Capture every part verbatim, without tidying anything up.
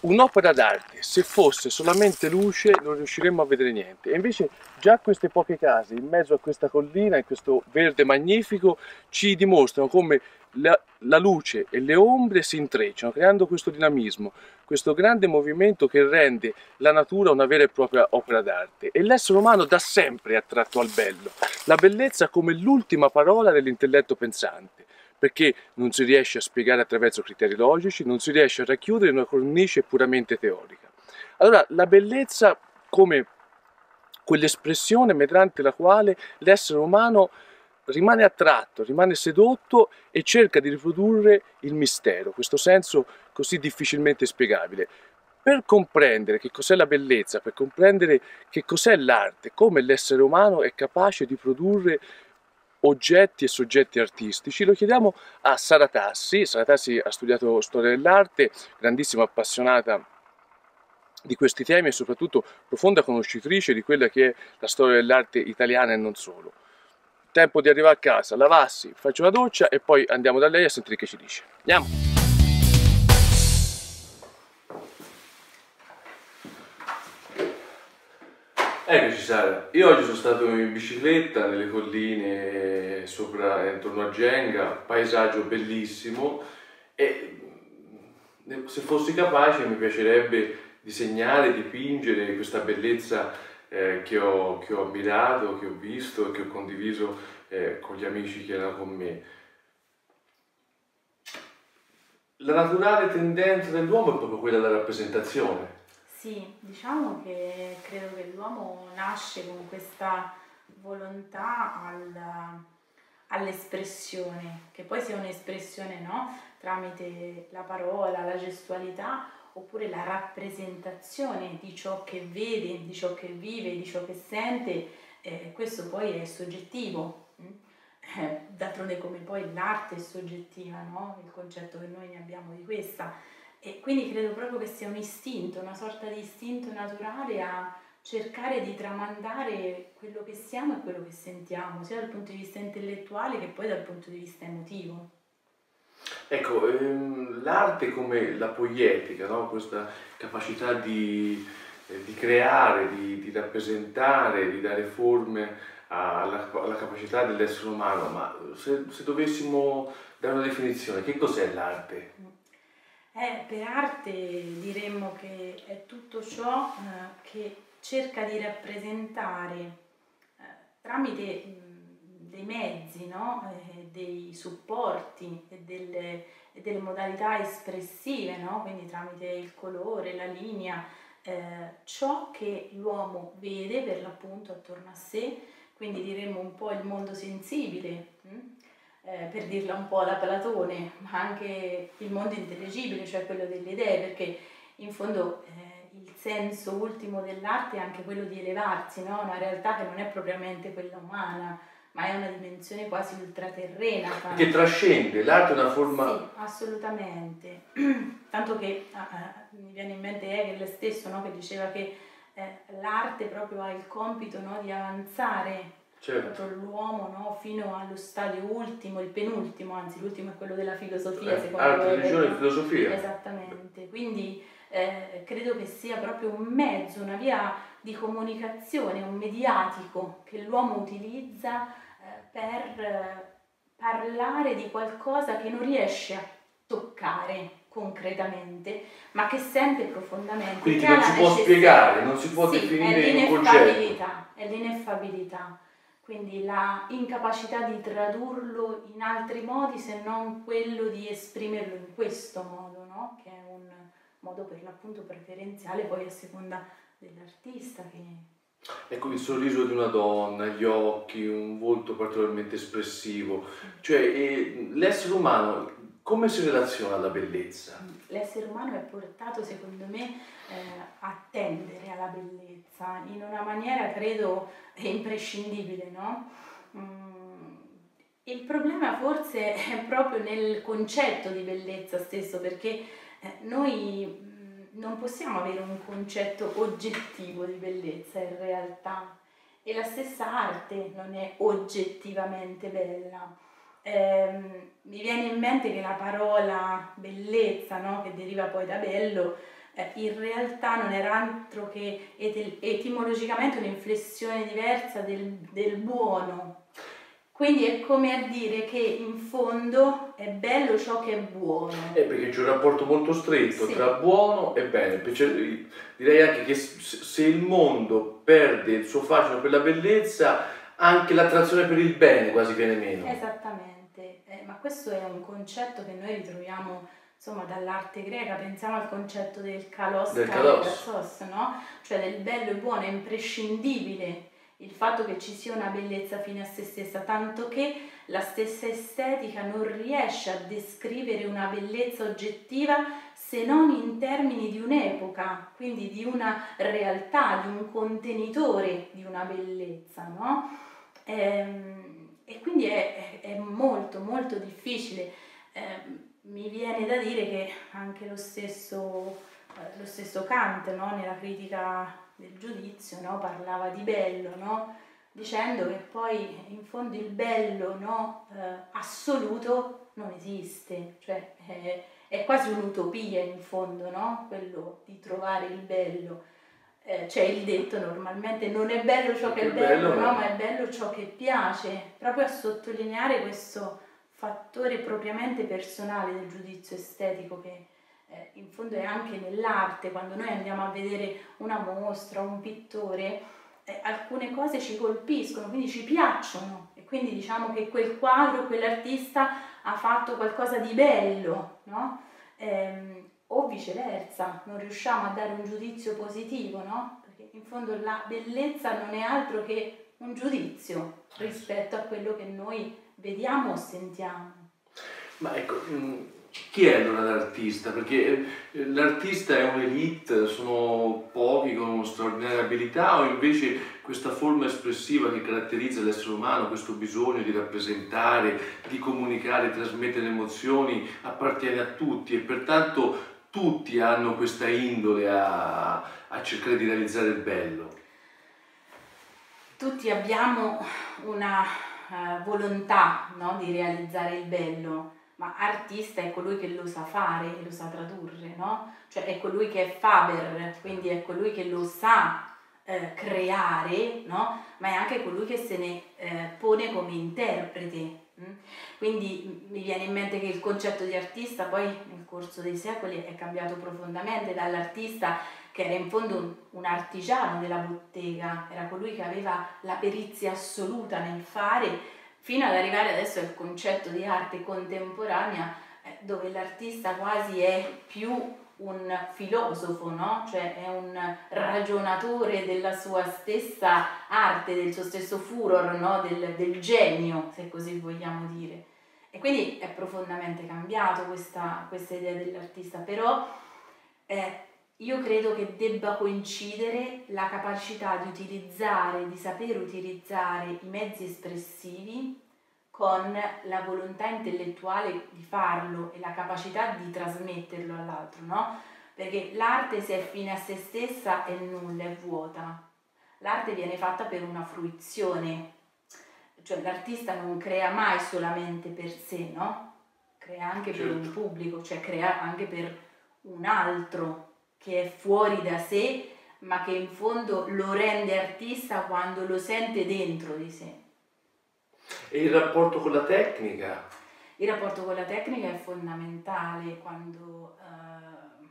Un'opera d'arte, se fosse solamente luce, non riusciremmo a vedere niente. E invece già queste poche case, in mezzo a questa collina, in questo verde magnifico, ci dimostrano come la, la luce e le ombre si intrecciano, creando questo dinamismo, questo grande movimento che rende la natura una vera e propria opera d'arte. E l'essere umano da sempre è attratto al bello, la bellezza come l'ultima parola dell'intelletto pensante, perché non si riesce a spiegare attraverso criteri logici, non si riesce a racchiudere in una cornice puramente teorica. Allora, la bellezza come quell'espressione mediante la quale l'essere umano rimane attratto, rimane sedotto e cerca di riprodurre il mistero, questo senso così difficilmente spiegabile. Per comprendere che cos'è la bellezza, per comprendere che cos'è l'arte, come l'essere umano è capace di produrre oggetti e soggetti artistici, lo chiediamo a Sara Tassi. Sara Tassi ha studiato storia dell'arte, grandissima appassionata di questi temi e soprattutto profonda conoscitrice di quella che è la storia dell'arte italiana e non solo. Tempo di arrivare a casa, lavarsi, faccio una doccia e poi andiamo da lei a sentire che ci dice. Andiamo! Eccoci Sara, io oggi sono stato in bicicletta nelle colline sopra, intorno a Genga, paesaggio bellissimo e se fossi capace mi piacerebbe disegnare, dipingere questa bellezza eh, che, ho, che ho ammirato, che ho visto e che ho condiviso eh, con gli amici che erano con me. La naturale tendenza dell'uomo è proprio quella della rappresentazione. Sì, diciamo che credo che l'uomo nasce con questa volontà al, all'espressione, che poi sia un'espressione, no? Tramite la parola, la gestualità, oppure la rappresentazione di ciò che vede, di ciò che vive, di ciò che sente, eh, questo poi è soggettivo, eh, d'altronde come poi l'arte è soggettiva, no? Il concetto che noi ne abbiamo di questa. E quindi credo proprio che sia un istinto, una sorta di istinto naturale a cercare di tramandare quello che siamo e quello che sentiamo, sia dal punto di vista intellettuale che poi dal punto di vista emotivo. Ecco, ehm, l'arte come la poietica, no? Questa capacità di, eh, di creare, di, di rappresentare, di dare forme alla, alla capacità dell'essere umano, ma se, se dovessimo dare una definizione, che cos'è l'arte? Mm. Eh, per arte diremmo che è tutto ciò eh, che cerca di rappresentare eh, tramite mh, dei mezzi, no? eh, dei supporti e delle, e delle modalità espressive, no? Quindi tramite il colore, la linea, eh, ciò che l'uomo vede per l'appunto attorno a sé, quindi diremmo un po' il mondo sensibile. Hm? Eh, per dirla un po' alla Platone, ma anche il mondo intelligibile, cioè quello delle idee, perché in fondo eh, il senso ultimo dell'arte è anche quello di elevarsi, no? Una realtà che non è propriamente quella umana, ma è una dimensione quasi ultraterrena. Che trascende, l'arte è una forma... Sì, assolutamente. Tanto che ah, ah, mi viene in mente Hegel stesso, no? Che diceva che eh, l'arte proprio ha il compito, no? Di avanzare. Certo. L'uomo, no? Fino allo stadio ultimo, il penultimo, anzi l'ultimo è quello della filosofia, eh, secondo me. Arte, religione e filosofia. Esattamente, quindi eh, credo che sia proprio un mezzo, una via di comunicazione, un mediatico che l'uomo utilizza eh, per eh, parlare di qualcosa che non riesce a toccare concretamente, ma che sente profondamente. Quindi che non si può spiegare, non si può sì, definire in un concetto. È l'ineffabilità. Quindi la incapacità di tradurlo in altri modi se non quello di esprimerlo in questo modo, no? Che è un modo per l'appunto preferenziale poi a seconda dell'artista. Che... Ecco il sorriso di una donna, gli occhi, un volto particolarmente espressivo. Cioè eh, l'essere umano come si relaziona alla bellezza? L'essere umano è portato secondo me eh, a tendere alla bellezza. In una maniera credo imprescindibile, no? Il problema forse è proprio nel concetto di bellezza stesso, perché noi non possiamo avere un concetto oggettivo di bellezza in realtà e la stessa arte non è oggettivamente bella. ehm, mi viene in mente che la parola bellezza, no? Che deriva poi da bello, eh, in realtà non era altro che et etimologicamente un'inflessione diversa del, del buono. Quindi è come a dire che in fondo è bello ciò che è buono. Eh, perché c'è un rapporto molto stretto, sì, tra buono e bene. Direi anche che se il mondo perde il suo fascino per la bellezza, anche l'attrazione per il bene quasi viene meno. Esattamente, eh, ma questo è un concetto che noi ritroviamo insomma dall'arte greca. Pensiamo al concetto del kalos, del kalos. Kalos, no? Cioè del bello e buono è imprescindibile. Il fatto che ci sia una bellezza fine a se stessa, tanto che la stessa estetica non riesce a descrivere una bellezza oggettiva se non in termini di un'epoca, quindi di una realtà, di un contenitore di una bellezza, no? E quindi è, è molto molto difficile. Mi viene da dire che anche lo stesso, lo stesso Kant, no? Nella critica del giudizio, no? Parlava di bello, no? Dicendo che poi in fondo il bello, no? eh, assoluto non esiste, cioè eh, è quasi un'utopia in fondo, no? Quello di trovare il bello, eh, cioè il detto normalmente non è bello ciò che è bello, no? Ma è bello ciò che piace, proprio a sottolineare questo fattore propriamente personale del giudizio estetico che Eh, in fondo è anche nell'arte. Quando noi andiamo a vedere una mostra, un pittore, eh, alcune cose ci colpiscono, quindi ci piacciono, e quindi diciamo che quel quadro, quell'artista ha fatto qualcosa di bello, no? Eh, o viceversa, non riusciamo a dare un giudizio positivo, no? Perché in fondo la bellezza non è altro che un giudizio rispetto a quello che noi vediamo o sentiamo. Ma ecco, chi è allora l'artista? Perché l'artista è un'elite, sono pochi con straordinaria abilità, o invece questa forma espressiva che caratterizza l'essere umano, questo bisogno di rappresentare, di comunicare, di trasmettere emozioni, appartiene a tutti e pertanto tutti hanno questa indole a, a cercare di realizzare il bello? Tutti abbiamo una uh, volontà, no, di realizzare il bello. Ma artista è colui che lo sa fare, lo sa tradurre, no? Cioè è colui che è faber, quindi è colui che lo sa eh, creare, no? Ma è anche colui che se ne eh, pone come interprete. Mm? Quindi mi viene in mente che il concetto di artista poi nel corso dei secoli è cambiato profondamente, dall'artista che era in fondo un, un artigiano della bottega, era colui che aveva la perizia assoluta nel fare, fino ad arrivare adesso al concetto di arte contemporanea, eh, dove l'artista quasi è più un filosofo, no? Cioè è un ragionatore della sua stessa arte, del suo stesso furor, no? del, del genio, se così vogliamo dire. E quindi è profondamente cambiato questa, questa idea dell'artista, però eh, io credo che debba coincidere la capacità di utilizzare, di saper utilizzare i mezzi espressivi con la volontà intellettuale di farlo e la capacità di trasmetterlo all'altro, no? Perché l'arte, se è fine a se stessa, è nulla, è vuota. L'arte viene fatta per una fruizione, cioè l'artista non crea mai solamente per sé, no? Crea anche per un pubblico, cioè crea anche per un altro, che è fuori da sé, ma che in fondo lo rende artista quando lo sente dentro di sé. E il rapporto con la tecnica? Il rapporto con la tecnica è fondamentale. Quando uh,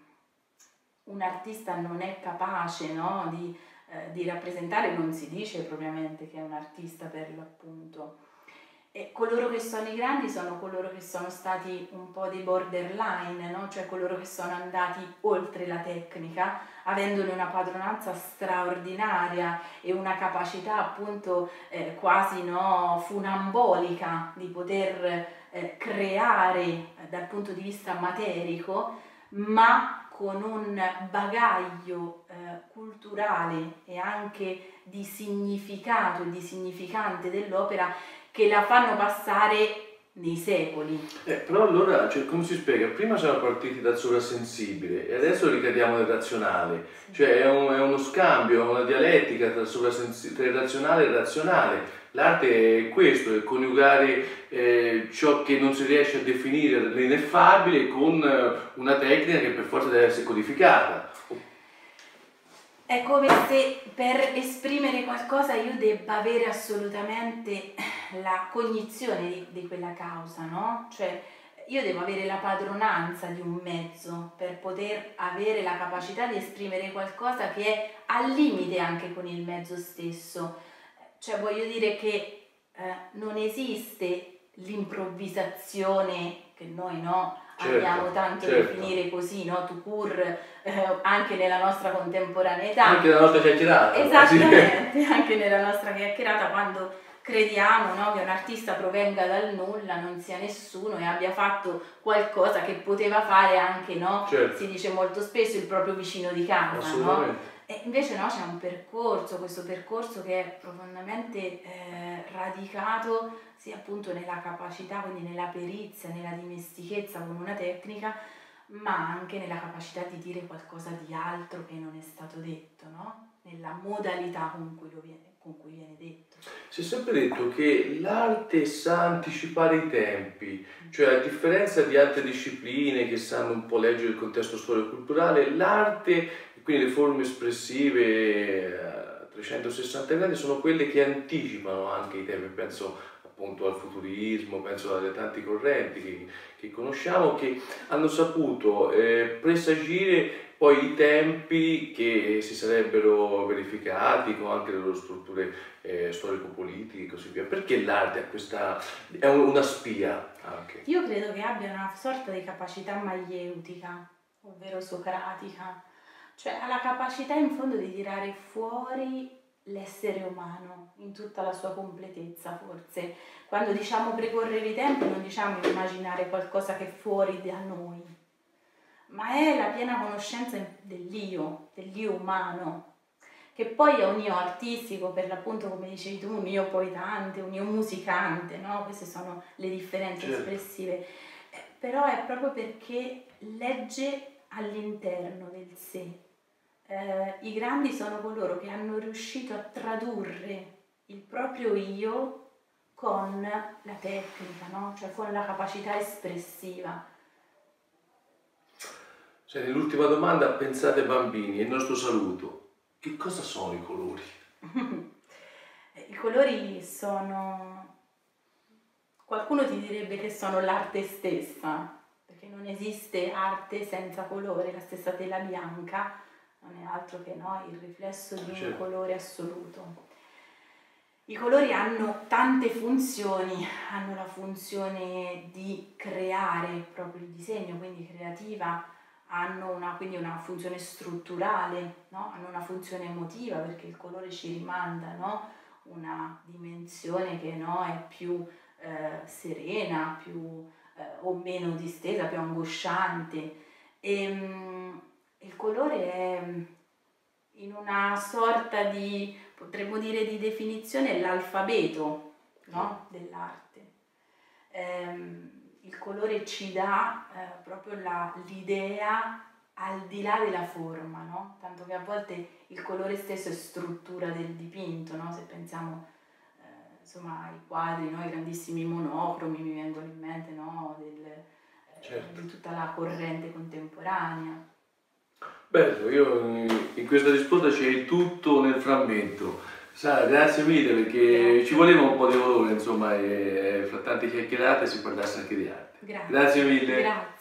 un artista non è capace, no, di, uh, di rappresentare, non si dice propriamente che è un artista, per l'appunto. E coloro che sono i grandi sono coloro che sono stati un po' dei borderline, no? Cioè coloro che sono andati oltre la tecnica, avendone una padronanza straordinaria e una capacità appunto eh, quasi, no, funambolica di poter eh, creare eh, dal punto di vista materico, ma con un bagaglio eh, culturale e anche di significato e di significante dell'opera che la fanno passare nei secoli. Eh, però allora, cioè, come si spiega? Prima siamo partiti dal sovrasensibile e adesso ricadiamo nel razionale. Sì. Cioè è, un, è uno scambio, è una dialettica tra, tra il razionale e il razionale. L'arte è questo, è coniugare eh, ciò che non si riesce a definire, l'ineffabile, con una tecnica che per forza deve essere codificata. È come se per esprimere qualcosa io debba avere assolutamente la cognizione di, di quella causa, no? Cioè io devo avere la padronanza di un mezzo per poter avere la capacità di esprimere qualcosa che è al limite anche con il mezzo stesso. Cioè voglio dire che eh, non esiste l'improvvisazione che noi no, certo, abbiamo tanto certo. definire così, no, tout court, eh, anche nella nostra contemporaneità. Anche nella nostra chiacchierata. Esattamente, sì. Anche nella nostra chiacchierata, quando crediamo no, che un artista provenga dal nulla, non sia nessuno e abbia fatto qualcosa che poteva fare anche, no, certo. si dice molto spesso, il proprio vicino di casa. Assolutamente. No? E invece no, c'è un percorso, questo percorso che è profondamente eh, radicato sia appunto nella capacità, quindi nella perizia, nella dimestichezza con una tecnica, ma anche nella capacità di dire qualcosa di altro che non è stato detto, no? Nella modalità con cui, lo viene, con cui viene detto. Si è sempre detto che l'arte sa anticipare i tempi, cioè a differenza di altre discipline che sanno un po' leggere il contesto storico-culturale, l'arte... Quindi le forme espressive a trecentosessanta gradi sono quelle che anticipano anche i temi, penso appunto al futurismo, penso alle tante correnti che, che conosciamo, che hanno saputo eh, presagire poi i tempi che si sarebbero verificati con anche le loro strutture eh, storico-politiche e così via. Perché l'arte è, questa, è una spia anche? Io credo che abbia una sorta di capacità maieutica, ovvero socratica. Cioè ha la capacità in fondo di tirare fuori l'essere umano in tutta la sua completezza forse. Quando diciamo precorrere i tempi non diciamo immaginare qualcosa che è fuori da noi, ma è la piena conoscenza dell'io, dell'io umano, che poi è un io artistico per l'appunto, come dicevi tu, un io poetante, un io musicante, no? Queste sono le differenze certo. espressive. Però è proprio perché legge all'interno del sé. Eh, I grandi sono coloro che hanno riuscito a tradurre il proprio io con la tecnica, no? Cioè con la capacità espressiva. Cioè, l'ultima domanda, pensate bambini, il nostro saluto. Che cosa sono i colori? I colori sono... Qualcuno ti direbbe che sono l'arte stessa, perché non esiste arte senza colore, la stessa tela bianca non è altro che no, il riflesso di un colore assoluto. I colori hanno tante funzioni, hanno la funzione di creare proprio il disegno, quindi creativa, hanno una, quindi una funzione strutturale, no? Hanno una funzione emotiva perché il colore ci rimanda no? una dimensione che no, è più eh, serena, più... o meno distesa, più angosciante. E, um, il colore è in una sorta di, potremmo dire di definizione, l'alfabeto no? dell'arte. Um, il colore ci dà uh, proprio l'idea al di là della forma, no? Tanto che a volte il colore stesso è struttura del dipinto, no? Se pensiamo insomma i quadri, no? I grandissimi monocromi mi vengono in mente no? Del, certo. eh, di tutta la corrente contemporanea. Bello, io in questa risposta c'è tutto nel frammento. Sara, grazie mille perché grazie. Ci voleva un po' di valore, insomma, e fra tante chiacchierate si parlasse anche di arte. Grazie, grazie mille. Grazie.